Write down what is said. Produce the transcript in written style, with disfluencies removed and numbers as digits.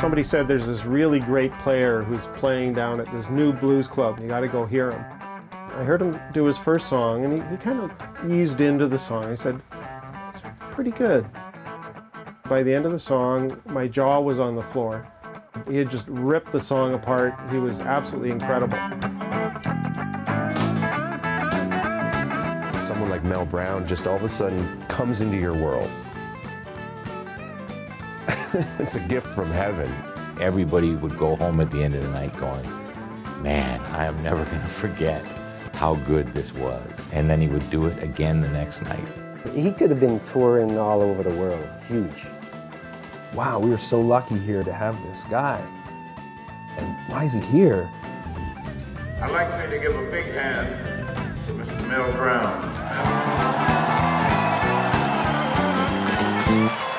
Somebody said there's this really great player who's playing down at this new blues club. You got to go hear him. I heard him do his first song, and he kind of eased into the song. He said, it's pretty good. By the end of the song, my jaw was on the floor. He had just ripped the song apart. He was absolutely incredible. Someone like Mel Brown just all of a sudden comes into your world. It's a gift from heaven. Everybody would go home at the end of the night going, man, I am never going to forget how good this was. And then he would do it again the next night. He could have been touring all over the world, huge. Wow, we were so lucky here to have this guy. And why is he here? I'd like to give a big hand to Mr. Mel Brown.